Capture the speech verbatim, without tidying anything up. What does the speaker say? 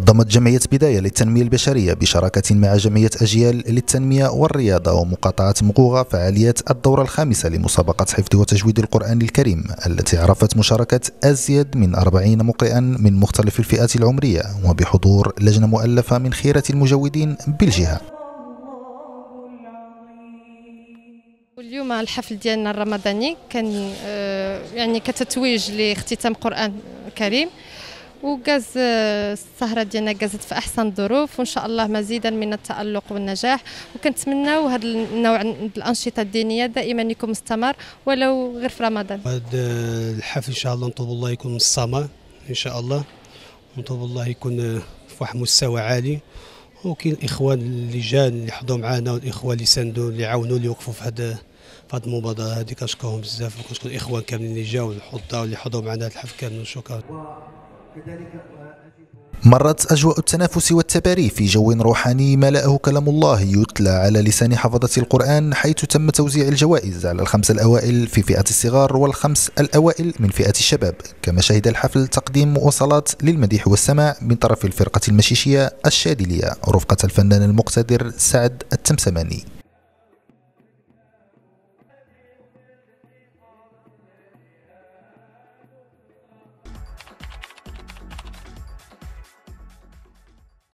نظمت جمعية بداية للتنمية البشرية بشراكة مع جمعية أجيال للتنمية والرياضة ومقاطعة مقوغة فعاليات الدورة الخامسة لمسابقة حفظ وتجويد القرآن الكريم التي عرفت مشاركة أزيد من أربعين مقرئا من مختلف الفئات العمرية وبحضور لجنة مؤلفة من خيرة المجودين بالجهة. اليوم الحفل ديالنا الرمضاني كان يعني كتتويج لاختتام قرآن كريم، وجاز السهرة ديالنا جازت في أحسن ظروف، وإن شاء الله مزيدا من التألق والنجاح، وكنتمناو هذا النوع من الأنشطة الدينية دائما يكون مستمر ولو غير في رمضان. هذا الحفل إن شاء الله نطلب الله يكون مستمر إن شاء الله، ونطلب الله يكون في واحد مستوى عالي، وكاين الإخوان اللجان اللي حضروا معنا والإخوان اللي ساندوا اللي عاونوا اللي وقفوا في هذا في هذه المبادرة هذه، كنشكرهم بزاف وكنشكر الإخوان كاملين اللي جاوا والحضار اللي حضروا معنا هذا الحفل كامل، شكرا. مرت أجواء التنافس والتباري في جو روحاني ملأه كلام الله يتلى على لسان حفظة القرآن، حيث تم توزيع الجوائز على الخمس الأوائل في فئة الصغار والخمس الأوائل من فئة الشباب، كما شهد الحفل تقديم مواصلات للمديح والسماع من طرف الفرقة المشيشية الشاذلية رفقة الفنان المقتدر سعد التمسماني.